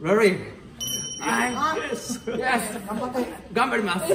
Rory! Yes! Yes! 頑張ります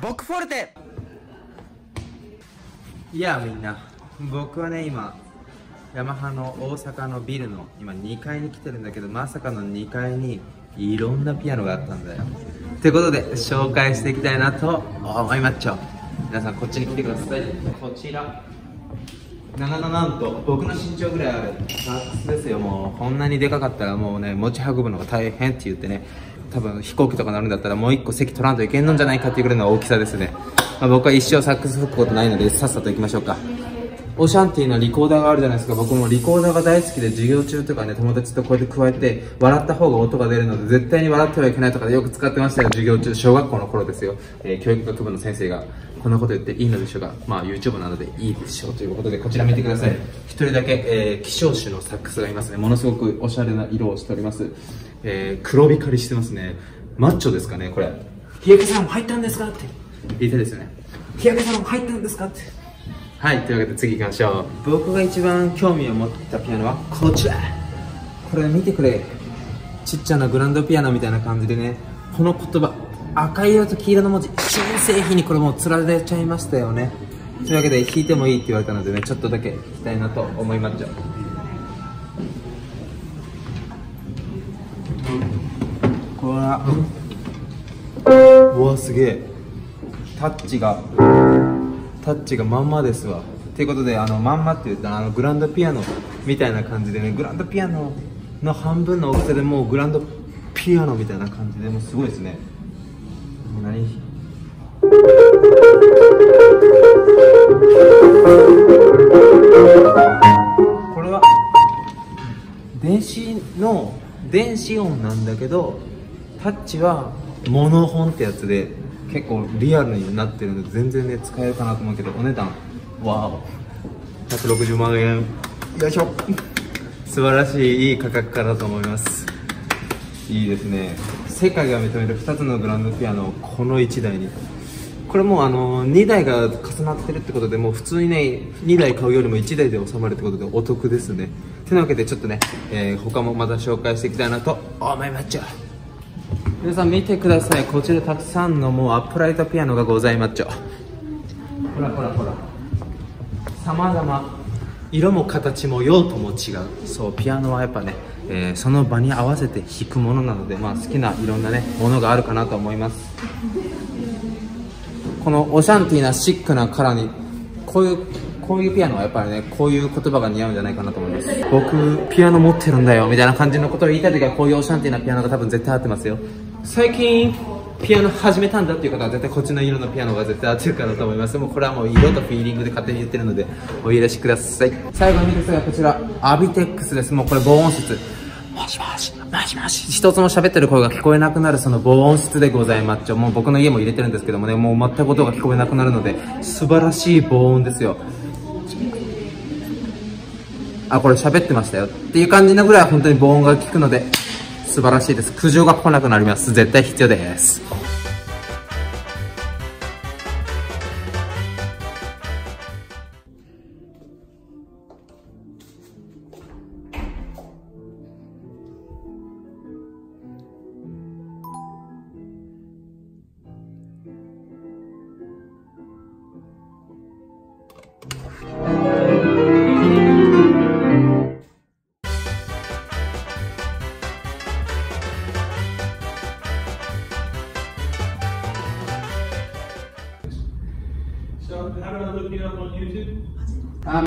ボックフォルテ。いやみんな、僕はね今ヤマハの大阪のビルの今2階に来てるんだけど、まさかの2階にいろんなピアノがあったんだよ。ってことで紹介していきたいなと思いまっちょ。皆さんこっちに来てください。こちらなんと僕の身長ぐらいあるサックスですよ。もうこんなにでかかったらもうね持ち運ぶのが大変って言ってね、多分飛行機とか乗るんだったらもう1個席取らんといけんのんじゃないかっていうぐらいの大きさですね。まあ、僕は一生サックス吹くことないのでさっさと行きましょうか。オシャンティのリコーダーがあるじゃないですか。僕もリコーダーが大好きで、授業中とかね友達とこうやって加えて笑った方が音が出るので絶対に笑ってはいけないとかでよく使ってましたよ、授業中。小学校の頃ですよ。教育学部の先生がこんなこと言っていいのでしょうか。まあ YouTube なのでいいでしょうということで、こちら見てください。一人だけ、希少種のサックスがいますね。ものすごくおしゃれな色をしております。黒光りしてますね。マッチョですかねこれ。日焼けサロン入ったんですかって言いたいですよね。日焼けサロン入ったんですかって。はい、というわけで次行きましょう。僕が一番興味を持ったピアノはこちら。これ見てくれ、ちっちゃなグランドピアノみたいな感じでね、この言葉赤色と黄色の文字、新製品にこれもう釣られちゃいましたよね。というわけで弾いてもいいって言われたのでね、ちょっとだけ弾きたいなと思いまっちょ。こら、うわすげえ、タッチがまんまですわ。ということでまんまって言ったらグランドピアノみたいな感じでね、グランドピアノの半分の大きさでもうグランドピアノみたいな感じでもうすごいですね。もう何これは電子音なんだけど、タッチはモノホンってやつで結構リアルになってるので全然ね使えるかなと思うけど、お値段わー160万円、よいしょ素晴らしいいい価格かなと思います。いいですね。世界が認める2つのグランドピアノをこの1台に。これもう2台が重なってるってことで、もう普通にね2台買うよりも1台で収まるってことでお得ですね。てなわけでちょっとね、他もまた紹介していきたいなと思いまっちゃ。皆さん見てください。こちらたくさんのもうアップライトピアノがございまっちょ。ほらほらほら、さまざま、色も形も用途も違う。そう、ピアノはやっぱね、その場に合わせて弾くものなので、まあ、好きないろんなねものがあるかなと思います。このオシャンティーなシックなカラーにこういうピアノはやっぱりね、こういう言葉が似合うんじゃないかなと思います。僕ピアノ持ってるんだよみたいな感じのことを言いたい時はこういうオシャンティーなピアノが多分絶対合ってますよ。最近ピアノ始めたんだっていう方は絶対こっちの色のピアノが絶対合ってるかなと思います。もうこれはもう色とフィーリングで勝手に言ってるのでお許しください。最後に見てください。こちらアビテックスです。もうこれ防音室、もしもしもしもし一つも喋ってる声が聞こえなくなるその防音室でございまっちょ。もう僕の家も入れてるんですけどもね、もう全く音が聞こえなくなるので素晴らしい防音ですよ。あ、これ喋ってましたよっていう感じのぐらい本当に防音が効くので素晴らしいです。苦情が来なくなります。絶対必要です。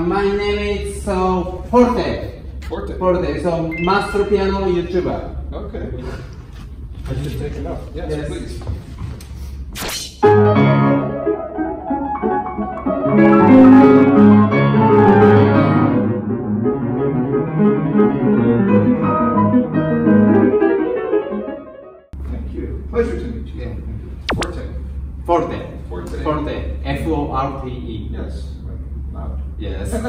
My name is Forte. So master piano YouTuber. Okay. I should take it off. Yes, please. Thank you. Pleasure to meet you. Yeah. Forte. F-O-R-T-E. Yes. Loud. Yes. Thank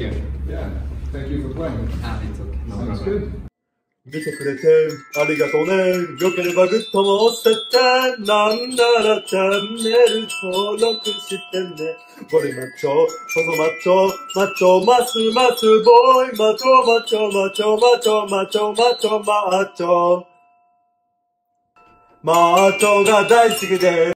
you. Yeah. Thank you for playing. Ah, it's okay. No problem. Sounds good. 見てくれてありがとうね。よければグッドも押してて、なんならチャンネル登録してね。ゴリマッチョ、ソソマッチョ、マッチョ、マスボーイ、マッチョが大好きです。